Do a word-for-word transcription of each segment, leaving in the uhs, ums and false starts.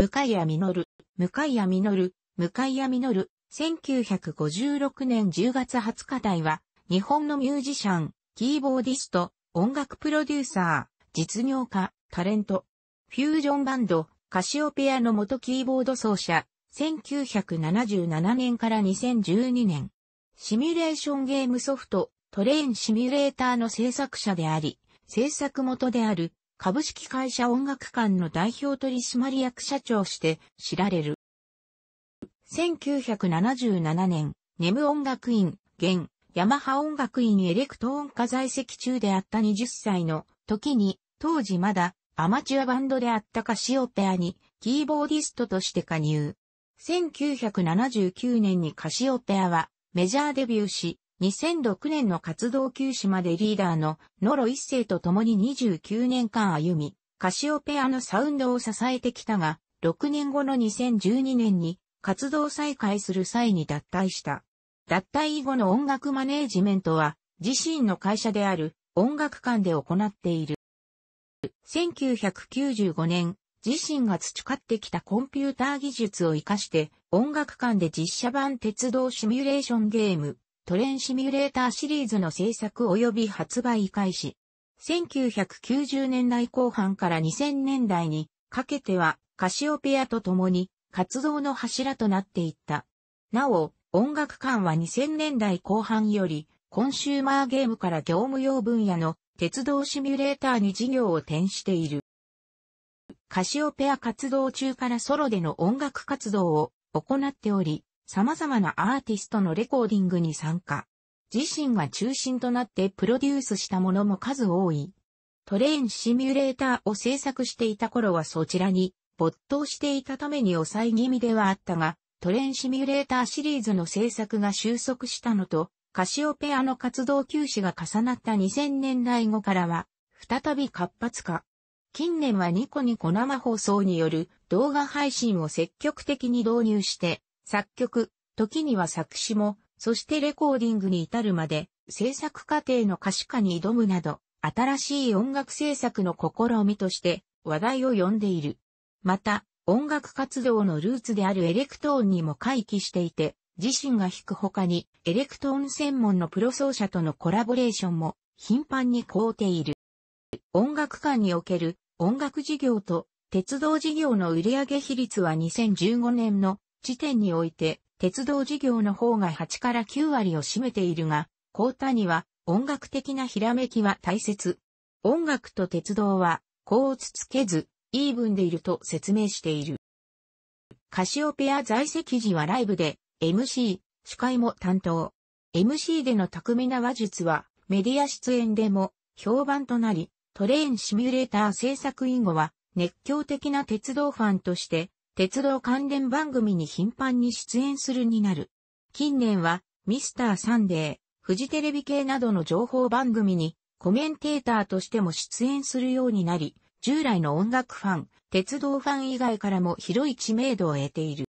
向谷実、向谷実、向谷実、せんきゅうひゃくごじゅうろくねんじゅうがつはつか代は、日本のミュージシャン、キーボーディスト、音楽プロデューサー、実業家、タレント、フュージョンバンド、カシオペアの元キーボード奏者、せんきゅうひゃくななじゅうななねんからにせんじゅうにねん、シミュレーションゲームソフト、トレインシミュレーターの制作者であり、制作元である、株式会社音楽館の代表取締役社長して知られる。せんきゅうひゃくななじゅうななねん、ネム音楽院、現、ヤマハ音楽院エレクト音科在籍中であったはたちの時に、当時まだアマチュアバンドであったカシオペアにキーボーディストとして加入。せんきゅうひゃくななじゅうきゅうねんにカシオペアはメジャーデビューし、にせんろくねんの活動休止までリーダーの野呂一成と共ににじゅうきゅうねんかん歩み、カシオペアのサウンドを支えてきたが、ろくねんごのにせんじゅうにねんに活動再開する際に脱退した。脱退以後の音楽マネージメントは自身の会社である音楽館で行っている。せんきゅうひゃくきゅうじゅうごねん、自身が培ってきたコンピューター技術を活かして音楽館で実写版鉄道シミュレーションゲーム、トレインシミュレーターシリーズの制作及び発売開始。せんきゅうひゃくきゅうじゅうねんだいこう半からにせんねんだいにかけてはカシオペアと共に活動の柱となっていった。なお、音楽館はにせんねんだいこう半よりコンシューマーゲームから業務用分野の鉄道シミュレーターに事業を転している。カシオペア活動中からソロでの音楽活動を行っており、様々なアーティストのレコーディングに参加。自身が中心となってプロデュースしたものも数多い。トレインシミュレーターを制作していた頃はそちらに没頭していたために抑え気味ではあったが、トレインシミュレーターシリーズの制作が収束したのと、カシオペアの活動休止が重なったにせんねんだいごからは、再び活発化。近年はニコニコ生放送による動画配信を積極的に導入して、作曲、時には作詞も、そしてレコーディングに至るまで、制作過程の可視化に挑むなど、新しい音楽制作の試みとして話題を呼んでいる。また、音楽活動のルーツであるエレクトーンにも回帰していて、自身が弾く他に、エレクトーン専門のプロ奏者とのコラボレーションも、頻繁にこうている。音楽館における音楽事業と鉄道事業の売上比率はにせんじゅうごねんの、時点において、鉄道事業の方がはちからきゅうわりを占めているが、こうたには音楽的なひらめきは大切。音楽と鉄道は、こうつつけず、イーブンでいると説明している。カシオペア在籍時はライブで、エムシー、司会も担当。エムシー での巧みな話術は、メディア出演でも評判となり、トレインシミュレーター制作以後は、熱狂的な鉄道ファンとして、鉄道関連番組に頻繁に出演するになる。近年は、ミスターサンデー、フジテレビ系などの情報番組にコメンテーターとしても出演するようになり、従来の音楽ファン、鉄道ファン以外からも広い知名度を得ている。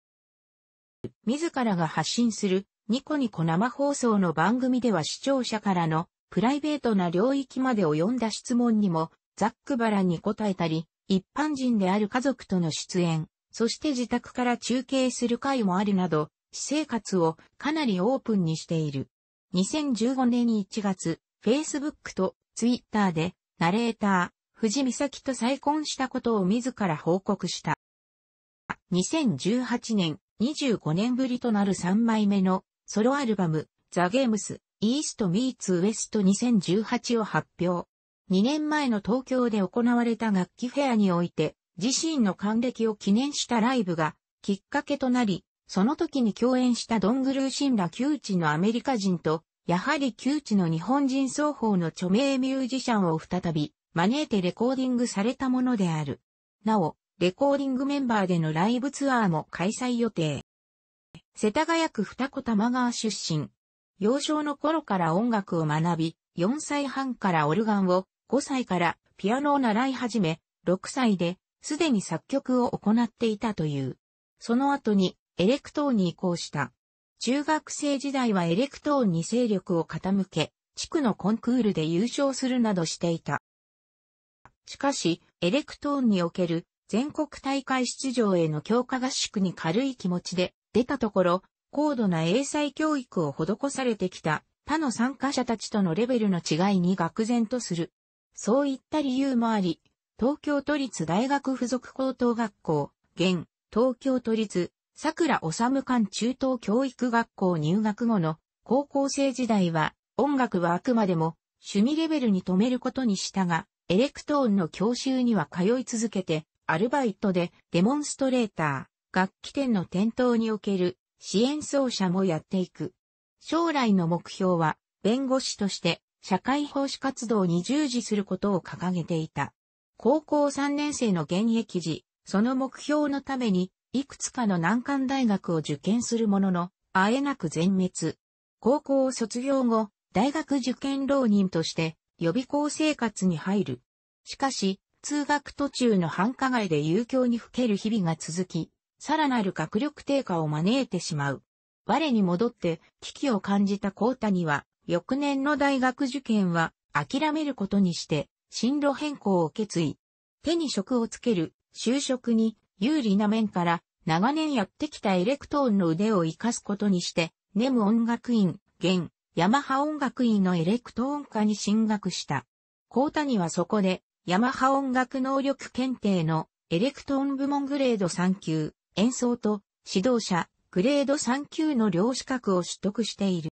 自らが発信するニコニコ生放送の番組では視聴者からのプライベートな領域まで及んだ質問にもざっくばらんに答えたり、一般人である家族との出演、そして自宅から中継する回もあるなど、私生活をかなりオープンにしている。にせんじゅうごねんいちがつ、Facebook と Twitter で、ナレーター、藤美咲と再婚したことを自ら報告した。にせんじゅうはちねん、にじゅうごねんぶりとなるさんまいめのソロアルバム、ザ・ゲームス、イースト・ミーツ・ウエストにせんじゅうはちを発表。にねんまえの東京で行われた楽器フェアにおいて、自身の還暦を記念したライブがきっかけとなり、その時に共演したドングルーシンら旧知のアメリカ人と、やはり旧知の日本人双方の著名ミュージシャンを再び招いてレコーディングされたものである。なお、レコーディングメンバーでのライブツアーも開催予定。世田谷区二子玉川出身。幼少の頃から音楽を学び、よんさいはんからオルガンを、ごさいからピアノを習い始め、ろくさいで、すでに作曲を行っていたという。その後にエレクトーンに移行した。中学生時代はエレクトーンに精力を傾け、地区のコンクールで優勝するなどしていた。しかし、エレクトーンにおける全国大会出場への強化合宿に軽い気持ちで出たところ、高度な英才教育を施されてきた他の参加者たちとのレベルの違いに愕然とする。そういった理由もあり、東京都立大学附属高等学校、現、東京都立、佐倉治館中等教育学校入学後の高校生時代は、音楽はあくまでも趣味レベルに止めることにしたが、エレクトーンの教習には通い続けて、アルバイトでデモンストレーター、楽器店の店頭における支援奏者もやっていく。将来の目標は、弁護士として社会奉仕活動に従事することを掲げていた。高校さんねん生の現役時、その目標のために、いくつかの難関大学を受験するものの、あえなく全滅。高校を卒業後、大学受験浪人として予備校生活に入る。しかし、通学途中の繁華街で遊興にふける日々が続き、さらなる学力低下を招いてしまう。我に戻って危機を感じた高谷は、翌年の大学受験は諦めることにして、進路変更を決意。手に職をつける、就職に有利な面から、長年やってきたエレクトーンの腕を活かすことにして、ネム音楽院、現、ヤマハ音楽院のエレクトーン科に進学した。高谷はそこで、ヤマハ音楽能力検定のエレクトーン部門グレードさん級、演奏と指導者グレードさん級の両資格を取得している。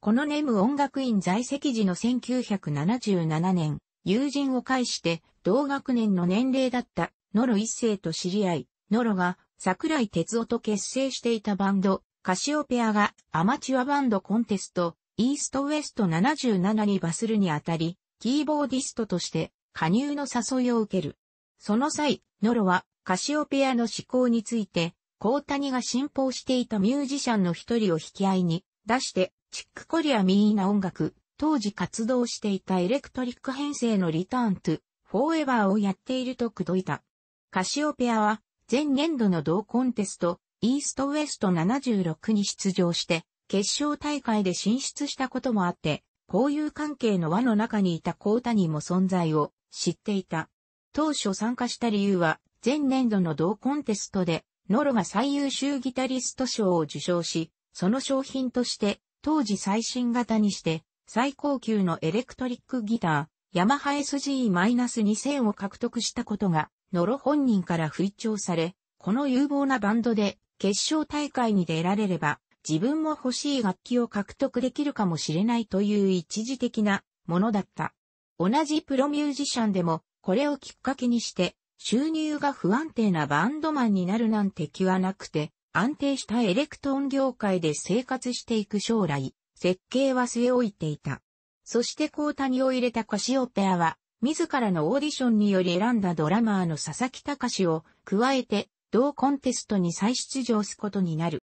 このネム音楽院在籍時のせんきゅうひゃくななじゅうななねん、友人を介して同学年の年齢だったノロ一世と知り合い、ノロが桜井哲夫と結成していたバンド、カシオペアがアマチュアバンドコンテスト、イーストウエストななじゅうななにバスるにあたり、キーボーディストとして加入の誘いを受ける。その際、ノロはカシオペアの志向について、高谷が信奉していたミュージシャンの一人を引き合いに出して、チックコリアミーな音楽、当時活動していたエレクトリック編成のリターントゥ、フォーエバーをやっていると口説いた。カシオペアは前年度の同コンテスト、イーストウエストななじゅうろくに出場して、決勝大会で進出したこともあって、交友関係の輪の中にいた高谷も存在を知っていた。当初参加した理由は、前年度の同コンテストで、ノロが最優秀ギタリスト賞を受賞し、その賞品として、当時最新型にして、最高級のエレクトリックギター、ヤマハ エスジーにせん を獲得したことが、ノロ本人から吹聴され、この有望なバンドで、決勝大会に出られれば、自分も欲しい楽器を獲得できるかもしれないという一時的なものだった。同じプロミュージシャンでもこれをきっかけにして収入が不安定なバンドマンになるなんて気はなくて安定したエレクトーン業界で生活していく将来、設計は据え置いていた。そして高谷を入れたカシオペアは自らのオーディションにより選んだドラマーの佐々木隆を加えて同コンテストに再出場することになる。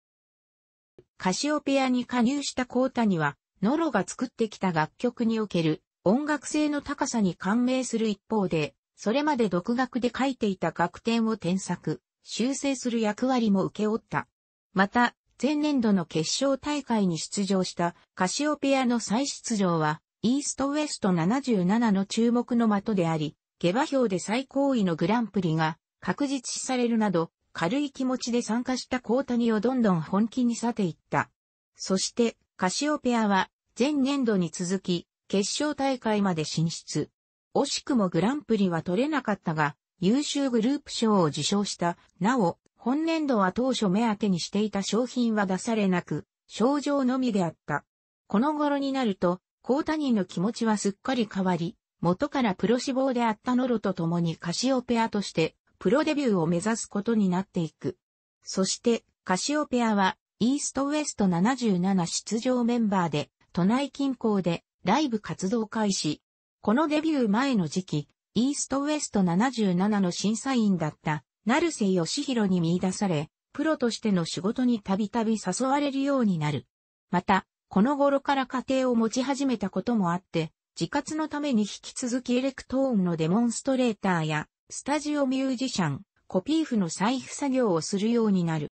カシオペアに加入した高谷は、ノロが作ってきた楽曲における音楽性の高さに感銘する一方で、それまで独学で書いていた楽典を添削、修正する役割も請け負った。また、前年度の決勝大会に出場したカシオペアの再出場は、イーストウエストななじゅうななの注目の的であり、下馬評で最高位のグランプリが確実視されるなど、軽い気持ちで参加した高谷をどんどん本気に去っていった。そして、カシオペアは、前年度に続き、決勝大会まで進出。惜しくもグランプリは取れなかったが、優秀グループ賞を受賞した。なお、本年度は当初目当てにしていた賞品は出されなく、賞状のみであった。この頃になると、高谷の気持ちはすっかり変わり、元からプロ志望であったノロと共にカシオペアとして、プロデビューを目指すことになっていく。そして、カシオペアは、イーストウエストななじゅうなな出場メンバーで、都内近郊でライブ活動開始。このデビュー前の時期、イーストウエストななじゅうななの審査員だった、成瀬義弘に見出され、プロとしての仕事にたびたび誘われるようになる。また、この頃から家庭を持ち始めたこともあって、自活のために引き続きエレクトーンのデモンストレーターや、スタジオミュージシャン、コピー譜の採譜作業をするようになる。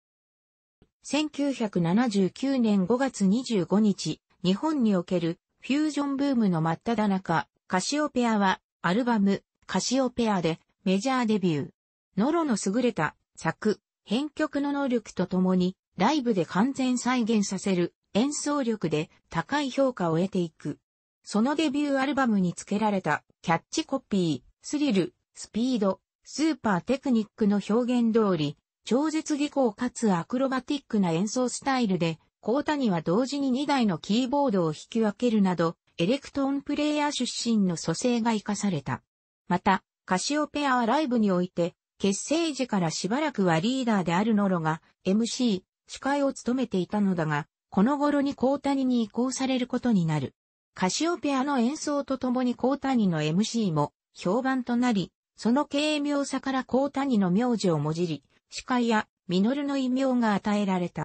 せんきゅうひゃくななじゅうきゅうねんごがつにじゅうごにち、日本におけるフュージョンブームの真っ只中、カシオペアはアルバム、カシオペアでメジャーデビュー。ノロの優れた作、編曲の能力とともに、ライブで完全再現させる演奏力で高い評価を得ていく。そのデビューアルバムに付けられたキャッチコピー、スリル、スピード、スーパーテクニックの表現通り、超絶技巧かつアクロバティックな演奏スタイルで、コータには同時ににだいのキーボードを引き分けるなど、エレクトーンプレイヤー出身の組成が活かされた。また、カシオペアはライブにおいて、結成時からしばらくはリーダーであるノロが エムシー、司会を務めていたのだが、この頃にコータニに移行されることになる。カシオペアの演奏とともにコータニの エムシー も評判となり、その軽妙さからコータニの名字をもじり、司会やミノルの異名が与えられた。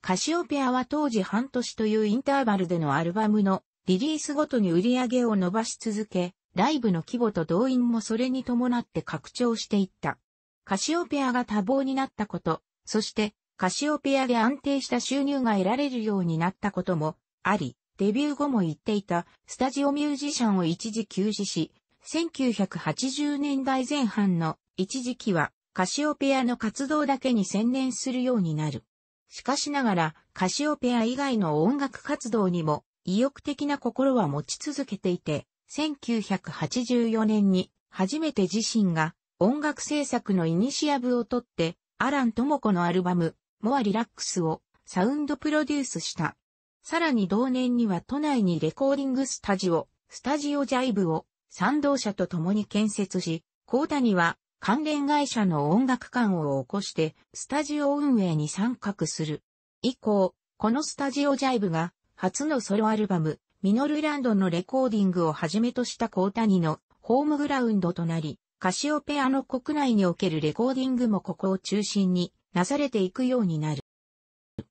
カシオペアは当時半年というインターバルでのアルバムのリリースごとに売り上げを伸ばし続け、ライブの規模と動員もそれに伴って拡張していった。カシオペアが多忙になったこと、そしてカシオペアで安定した収入が得られるようになったこともあり、デビュー後も言っていたスタジオミュージシャンを一時休止し、せんきゅうひゃくはちじゅうねんだいぜん半の一時期はカシオペアの活動だけに専念するようになる。しかしながらカシオペア以外の音楽活動にも意欲的な心は持ち続けていて、せんきゅうひゃくはちじゅうよねんに初めて自身が音楽制作のイニシアブを取って、アラン・トモコのアルバム、モア・リラックスをサウンドプロデュースした。さらに同年には都内にレコーディングスタジオ、スタジオジャイブを賛同者と共に建設し、コータニは関連会社の音楽館を起こしてスタジオ運営に参画する。以降、このスタジオジャイブが初のソロアルバム、ミノルランドのレコーディングをはじめとしたコータニのホームグラウンドとなり、カシオペアの国内におけるレコーディングもここを中心になされていくようになる。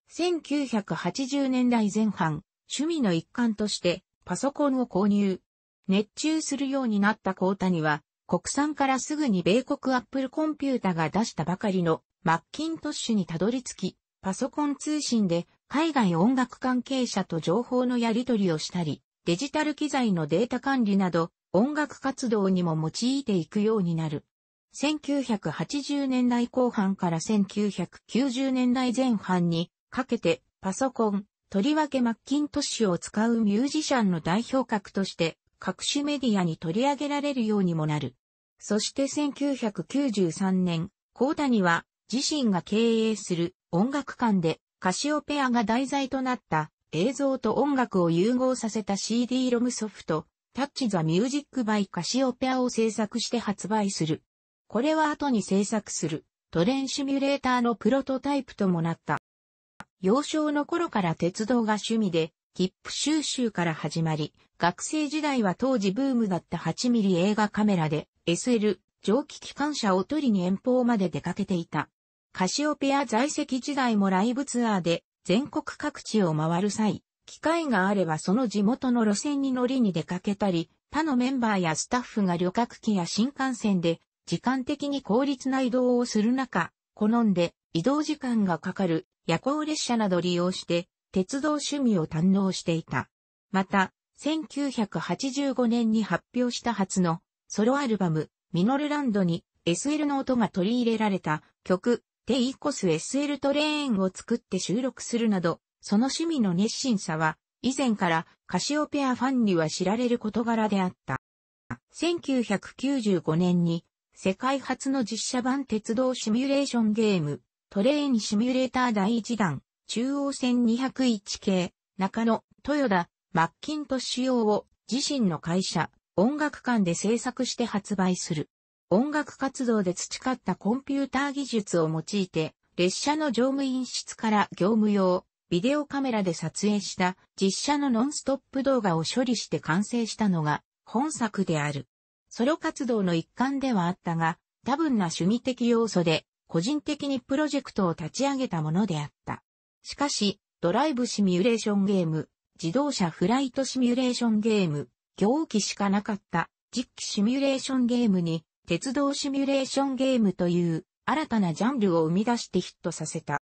せんきゅうひゃくはちじゅうねんだいぜん半、趣味の一環としてパソコンを購入。熱中するようになったコータニは、国産からすぐに米国アップルコンピュータが出したばかりのマッキントッシュにたどり着き、パソコン通信で海外音楽関係者と情報のやり取りをしたり、デジタル機材のデータ管理など音楽活動にも用いていくようになる。せんきゅうひゃくはちじゅうねんだいこう半からせんきゅうひゃくきゅうじゅうねんだいぜん半にかけてパソコン、とりわけマッキントッシュを使うミュージシャンの代表格として各種メディアに取り上げられるようにもなる。そしてせんきゅうひゃくきゅうじゅうさんねん、コータニは自身が経営する音楽館でカシオペアが題材となった映像と音楽を融合させた シーディーロム ソフト、タッチ・ザ・ミュージック・バイ・カシオペアを制作して発売する。これは後に制作するトレインシミュレーターのプロトタイプともなった。幼少の頃から鉄道が趣味で、切符収集から始まり、学生時代は当時ブームだったはちミリ映画カメラで エスエル、蒸気機関車を取りに遠方まで出かけていた。カシオペア在籍時代もライブツアーで全国各地を回る際、機会があればその地元の路線に乗りに出かけたり、他のメンバーやスタッフが旅客機や新幹線で時間的に効率な移動をする中、好んで移動時間がかかる夜行列車など利用して鉄道趣味を堪能していた。また、せんきゅうひゃくはちじゅうごねんに発表した初のソロアルバムミノルランドに エスエル の音が取り入れられた曲、テイコス エスエル トレインを作って収録するなど、その趣味の熱心さは、以前からカシオペアファンには知られる事柄であった。せんきゅうひゃくきゅうじゅうごねんに、世界初の実写版鉄道シミュレーションゲーム、トレインシミュレーターだいいちだん、中央線にひゃくいちけい、中野、豊田、マッキントッシュ用を自身の会社、音楽館で制作して発売する。音楽活動で培ったコンピューター技術を用いて、列車の乗務員室から業務用、ビデオカメラで撮影した実写のノンストップ動画を処理して完成したのが本作である。ソロ活動の一環ではあったが、多分な趣味的要素で、個人的にプロジェクトを立ち上げたものであった。しかし、ドライブシミュレーションゲーム、自動車フライトシミュレーションゲーム、行機しかなかった実機シミュレーションゲームに、鉄道シミュレーションゲームという新たなジャンルを生み出してヒットさせた。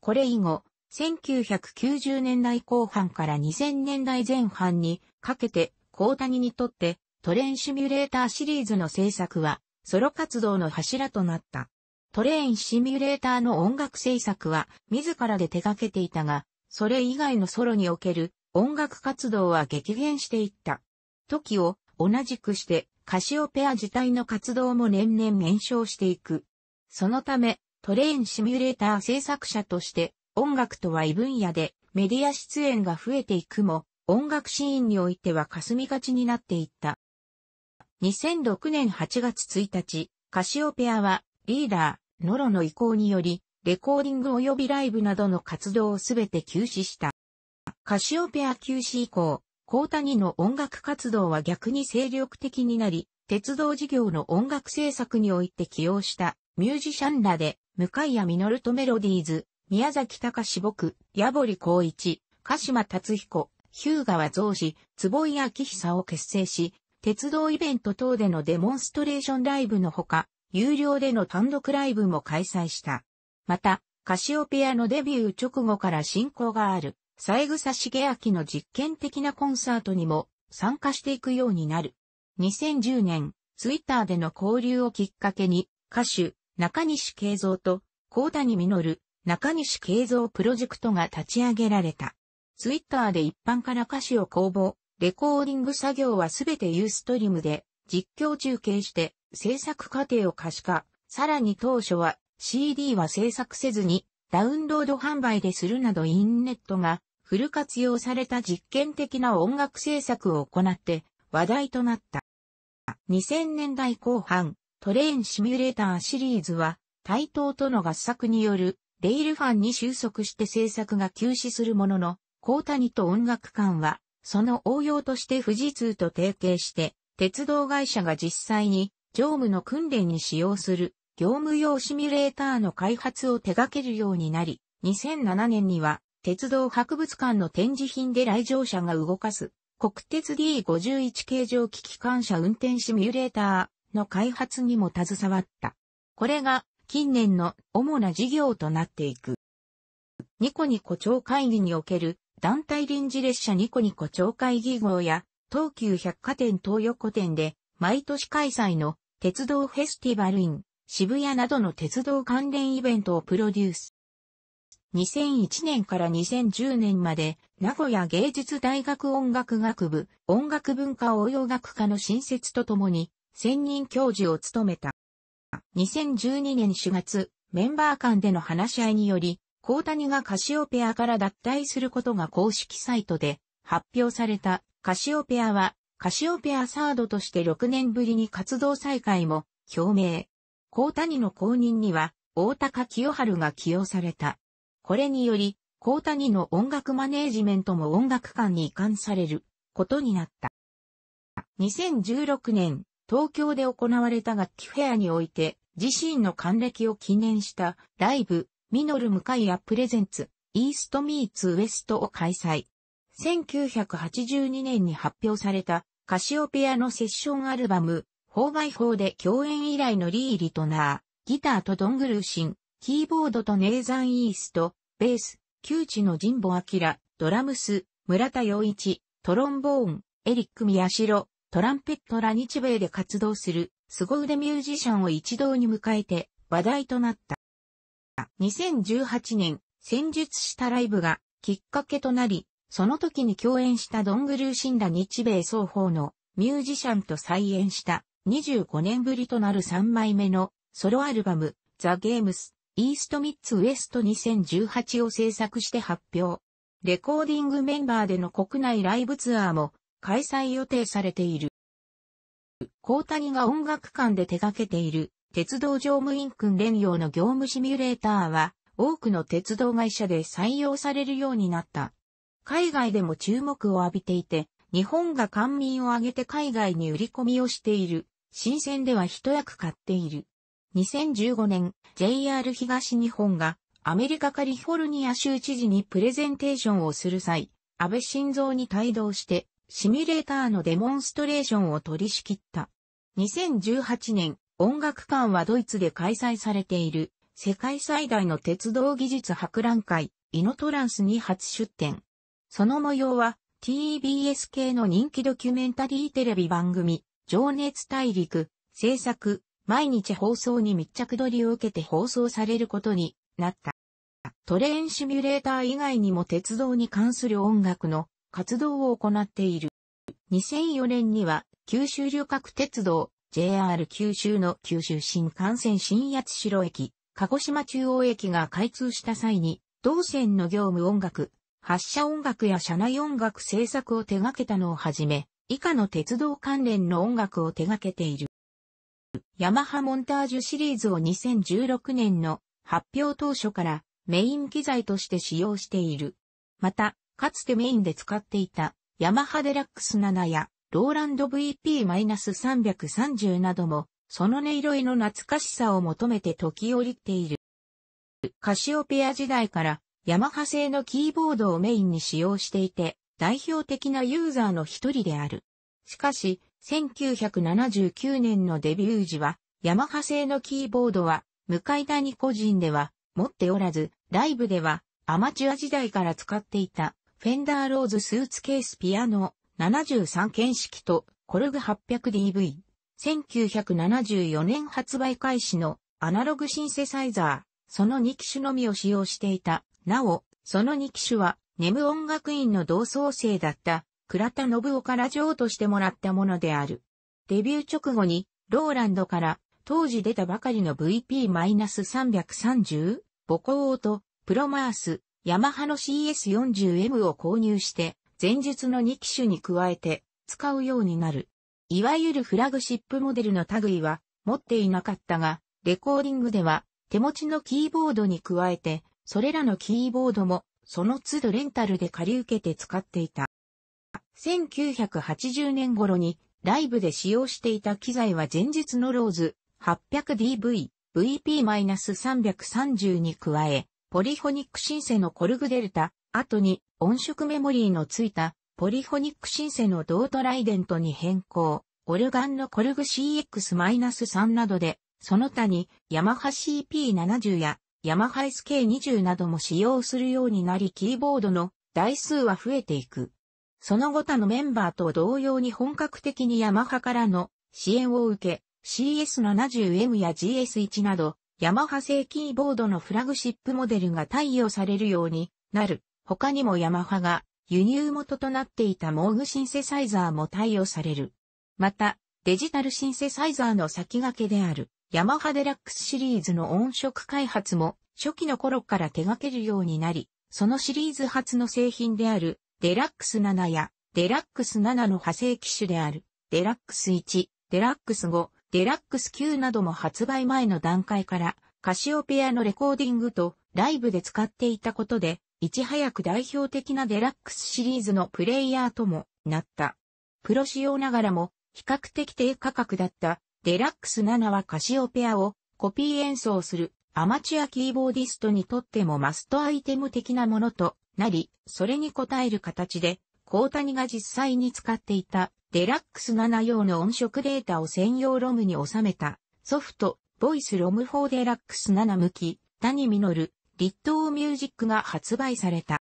これ以後、せんきゅうひゃくきゅうじゅうねんだいこう半からにせんねんだいぜん半にかけてコータニにとってトレインシミュレーターシリーズの制作はソロ活動の柱となった。トレインシミュレーターの音楽制作は自らで手掛けていたが、それ以外のソロにおける音楽活動は激減していった。時を同じくしてカシオペア自体の活動も年々減少していく。そのため、トレインシミュレーター制作者として音楽とは異分野でメディア出演が増えていくも、音楽シーンにおいては霞みがちになっていった。にせんろくねんはちがつついたち、カシオペアはリーダー、ノロの意向により、レコーディング及びライブなどの活動をすべて休止した。カシオペア休止以降、高谷の音楽活動は逆に精力的になり、鉄道事業の音楽制作において起用したミュージシャンらで、向谷実とメロディーズ、宮崎高志僕、矢堀浩一、鹿島達彦、ヒューガは増資、坪井明久を結成し、鉄道イベント等でのデモンストレーションライブのほか、有料での単独ライブも開催した。また、カシオペアのデビュー直後から親交がある、三枝重明の実験的なコンサートにも参加していくようになる。にせんじゅうねん、ツイッターでの交流をきっかけに、歌手、中西圭三と、高谷実、中西圭三プロジェクトが立ち上げられた。ツイッターで一般から歌詞を公募、レコーディング作業はすべてユーストリームで実況中継して制作過程を可視化。さらに当初は シーディー は制作せずにダウンロード販売でするなどインネットがフル活用された実験的な音楽制作を行って話題となった。にせんねんだいこうはん、トレインシミュレーターシリーズは台東との合作によるレイルファンに収束して制作が休止するものの、高谷と音楽館は、その応用として富士通と提携して、鉄道会社が実際に乗務の訓練に使用する業務用シミュレーターの開発を手掛けるようになり、にせんななねんには鉄道博物館の展示品で来場者が動かす国鉄 ディーごじゅういち 形状機機関車運転シミュレーターの開発にも携わった。これが近年の主な事業となっていく。ニコニコ超会議における団体臨時列車ニコニコ超会議号や東急百貨店東横店で毎年開催の鉄道フェスティバルイン渋谷などの鉄道関連イベントをプロデュース。にせんいちねんからにせんじゅうねんまで名古屋芸術大学音楽学部音楽文化応用学科の新設とともに専任教授を務めた。にせんじゅうにねんしがつ、メンバー間での話し合いにより、高谷がカシオペアから脱退することが公式サイトで発表された。カシオペアはカシオペアサードとしてろくねんぶりに活動再開も表明。高谷の後任には大高清春が起用された。これにより高谷の音楽マネージメントも音楽館に移管されることになった。にせんじゅうろくねん、東京で行われた楽器フェアにおいて自身の還暦を記念したライブミノル向谷プレゼンツ、イーストミーツウエストを開催。せんきゅうひゃくはちじゅうにねんに発表されたカシオペアのセッションアルバム、フォーバイフォー で共演以来のリー・リトナー、ギターとドングルーシン、キーボードとネイザン・イースト、ベース、旧知の神保明、ドラムス、村田洋一、トロンボーン、エリック・宮代、トランペットら日米で活動する凄腕ミュージシャンを一堂に迎えて話題となった。にせんじゅうはちねん、戦術したライブがきっかけとなり、その時に共演したドングルーシンら日米双方のミュージシャンと再演したにじゅうごねんぶりとなるさんまいめのソロアルバムザ・ゲームス・イースト・ミッツ・ウエストにせんじゅうはちを制作して発表。レコーディングメンバーでの国内ライブツアーも開催予定されている。高谷が音楽館で手掛けている鉄道乗務員訓練用の業務シミュレーターは多くの鉄道会社で採用されるようになった。海外でも注目を浴びていて、日本が官民を挙げて海外に売り込みをしている。新鮮では一役買っている。にせんじゅうごねん、ジェイアール 東日本がアメリカカリフォルニア州知事にプレゼンテーションをする際、安倍晋三に帯同してシミュレーターのデモンストレーションを取り仕切った。にせんじゅうはちねん、音楽館はドイツで開催されている世界最大の鉄道技術博覧会イノトランスに初出展。その模様は ティービーエス 系の人気ドキュメンタリーテレビ番組情熱大陸制作毎日放送に密着撮りを受けて放送されることになった。トレインシミュレーター以外にも鉄道に関する音楽の活動を行っている。にせんよねんには九州旅客鉄道 ジェイアール 九州の九州新幹線新八代駅、鹿児島中央駅が開通した際に同線の業務音楽、発車音楽や車内音楽制作を手掛けたのをはじめ、以下の鉄道関連の音楽を手掛けている。ヤマハモンタージュシリーズをにせんじゅうろくねんの発表当初からメイン機材として使用している。また、かつてメインで使っていたヤマハデラックスななやローランド ブイピースリーさんさんぜろ などもその音色への懐かしさを求めて時き折っている。カシオペア時代からヤマハ製のキーボードをメインに使用していて代表的なユーザーの一人である。しかし、せんきゅうひゃくななじゅうきゅうねんのデビュー時は、ヤマハ製のキーボードは、向田に個人では持っておらず、ライブではアマチュア時代から使っていた、フェンダーローズスーツケースピアノななじゅうさん鍵式とコルグ はっぴゃくディーブイ、せんきゅうひゃくななじゅうよねん発売開始のアナログシンセサイザー、そのに機種のみを使用していた。なお、そのに機種は、ネム音楽院の同窓生だった。倉田信夫から譲渡してもらったものである。デビュー直後に、ローランドから、当時出たばかりの ブイピースリーさんさんぜろ、ボコオート、プロマース、ヤマハの シーエスよんじゅうエム を購入して、前述のに機種に加えて、使うようになる。いわゆるフラグシップモデルの類は、持っていなかったが、レコーディングでは、手持ちのキーボードに加えて、それらのキーボードも、その都度レンタルで借り受けて使っていた。せんきゅうひゃくはちじゅうねん頃にライブで使用していた機材は前述のローズ はっぴゃくディーブイ、ブイピースリーさんさんぜろ に加え、ポリフォニックシンセのコルグデルタ、後に音色メモリーのついたポリフォニックシンセのドートライデントに変更、オルガンのコルグ シーエックスさん などで、その他にヤマハ シーピーななじゅう やヤマハ エスケーにじゅう なども使用するようになりキーボードの台数は増えていく。その後他のメンバーと同様に本格的にヤマハからの支援を受け、シーエスななじゅうエム や ジーエスワン など、ヤマハ製キーボードのフラグシップモデルが貸与されるようになる。他にもヤマハが輸入元となっていたモーグシンセサイザーも貸与される。また、デジタルシンセサイザーの先駆けである、ヤマハデラックスシリーズの音色開発も初期の頃から手掛けるようになり、そのシリーズ初の製品である、デラックスななや、デラックスななの派生機種である、デラックスいち、デラックスご、デラックスきゅうなども発売前の段階から、カシオペアのレコーディングとライブで使っていたことで、いち早く代表的なデラックスシリーズのプレイヤーともなった。プロ仕様ながらも、比較的低価格だった、デラックスななはカシオペアをコピー演奏するアマチュアキーボーディストにとってもマストアイテム的なものと、なり、それに応える形で、高谷が実際に使っていたデラックスなな用の音色データを専用ロムに収めたソフト、ボイスロムフォーデラックスなな向き、谷実、立東ミュージックが発売された。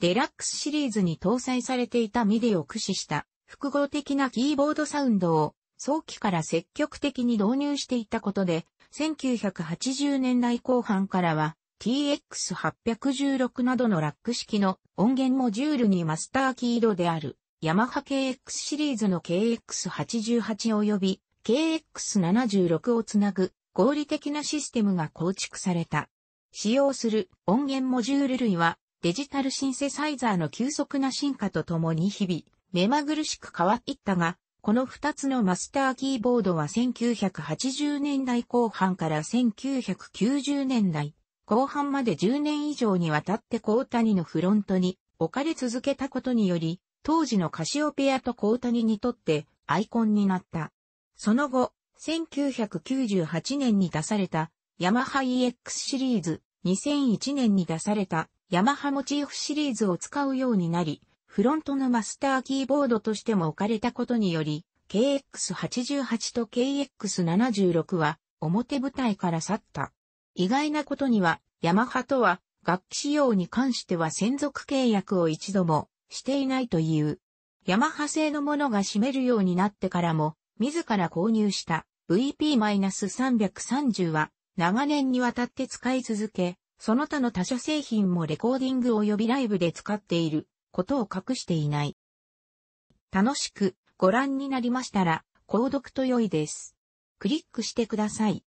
デラックスシリーズに搭載されていたミディを駆使した複合的なキーボードサウンドを早期から積極的に導入していたことで、せんきゅうひゃくはちじゅうねんだいこう半からは、ティーエックスはっぴゃくじゅうろく などのラック式の音源モジュールにマスターキードであるヤマハ ケーエックス シリーズの ケーエックスはちじゅうはち 及び ケーエックスななじゅうろく をつなぐ合理的なシステムが構築された。使用する音源モジュール類はデジタルシンセサイザーの急速な進化とともに日々目まぐるしく変わっていったが、このふたつのマスターキーボードはせんきゅうひゃくはちじゅうねんだいこう半からせんきゅうひゃくきゅうじゅうねんだいこう半までじゅうねん以上にわたって高谷のフロントに置かれ続けたことにより、当時のカシオペアと高谷にとってアイコンになった。その後、せんきゅうひゃくきゅうじゅうはちねんに出されたヤマハ イーエックス シリーズ、にせんいちねんに出されたヤマハモチーフシリーズを使うようになり、フロントのマスターキーボードとしても置かれたことにより、ケーエックスはちじゅうはち と ケーエックスななじゅうろく は表舞台から去った。意外なことには、ヤマハとは、楽器使用に関しては専属契約を一度もしていないという。ヤマハ製のものが占めるようになってからも、自ら購入したブイピー スリーサーティー は長年にわたって使い続け、その他の他社製品もレコーディング及びライブで使っていることを隠していない。楽しくご覧になりましたら購読と良いです。クリックしてください。